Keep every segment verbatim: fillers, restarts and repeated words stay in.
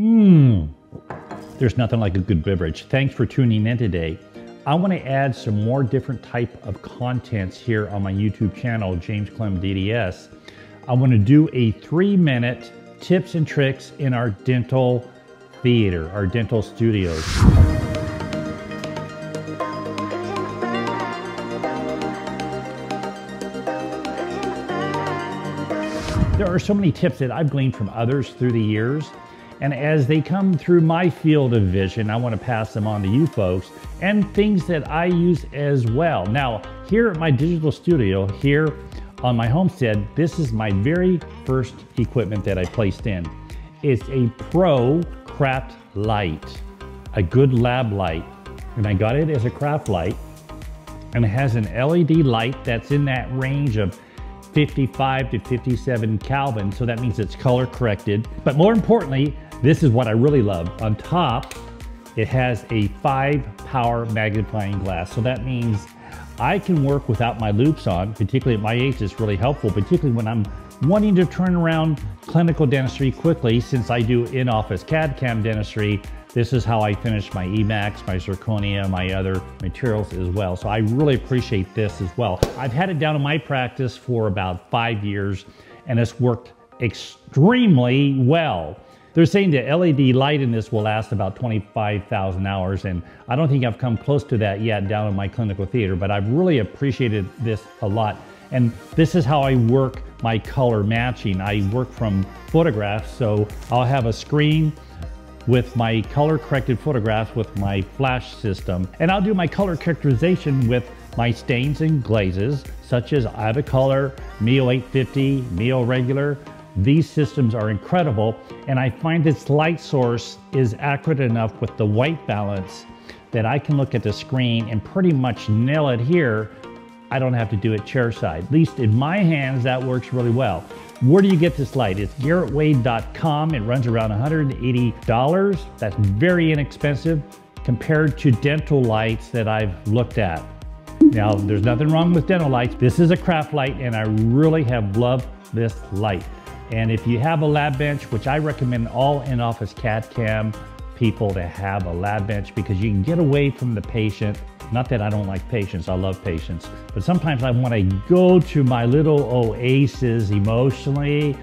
Mmm, there's nothing like a good beverage. Thanks for tuning in today. I want to add some more different type of contents here on my YouTube channel, James Klim D D S. I want to do a three minute tips and tricks in our dental theater, our dental studios. There are so many tips that I've gleaned from others through the years, and as they come through my field of vision, I want to pass them on to you folks, and things that I use as well. Now, here at my digital studio, here on my homestead, this is my very first equipment that I placed in. It's a Pro Craft Light, a good lab light, and I got it as a craft light, and it has an L E D light that's in that range of fifty-five to fifty-seven Kelvin, so that means it's color corrected. But more importantly, this is what I really love. On top, it has a five power magnifying glass, so that means I can work without my loops on, particularly at my age. It's really helpful, particularly when I'm wanting to turn around clinical dentistry quickly. Since I do in-office C A D/C A M dentistry, this is how I finish my Emax, my Zirconia, my other materials as well. So I really appreciate this as well. I've had it down in my practice for about five years and it's worked extremely well. They're saying the L E D light in this will last about twenty-five thousand hours, and I don't think I've come close to that yet down in my clinical theater, but I've really appreciated this a lot. And this is how I work my color matching. I work from photographs, so I'll have a screen with my color corrected photographs with my flash system. And I'll do my color characterization with my stains and glazes, such as IvoColor, Mio eight fifty, Mio Regular. These systems are incredible. And I find this light source is accurate enough with the white balance that I can look at the screen and pretty much nail it here. I don't have to do it chairside. At least in my hands, that works really well. Where do you get this light? It's Garrett Wade dot com. It runs around one hundred eighty dollars. That's very inexpensive compared to dental lights that I've looked at. Now, there's nothing wrong with dental lights. This is a craft light, and I really have loved this light. And if you have a lab bench, which I recommend all in-office C A D/C A M people to have a lab bench, because you can get away from the patient. Not that I don't like patients, I love patients, but sometimes I want to go to my little oasis emotionally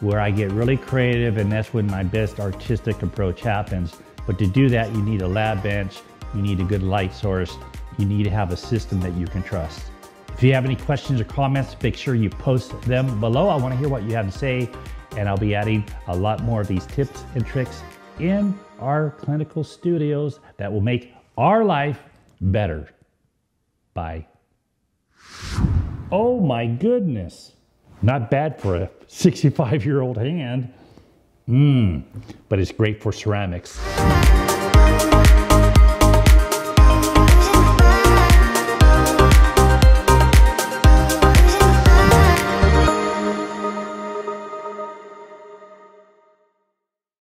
where I get really creative, and that's when my best artistic approach happens. But to do that, you need a lab bench, you need a good light source, you need to have a system that you can trust. If you have any questions or comments, make sure you post them below. I want to hear what you have to say, and I'll be adding a lot more of these tips and tricks in our clinical studios that will make our life better. Bye. Oh my goodness. Not bad for a sixty-five year old hand. Mmm, but it's great for ceramics.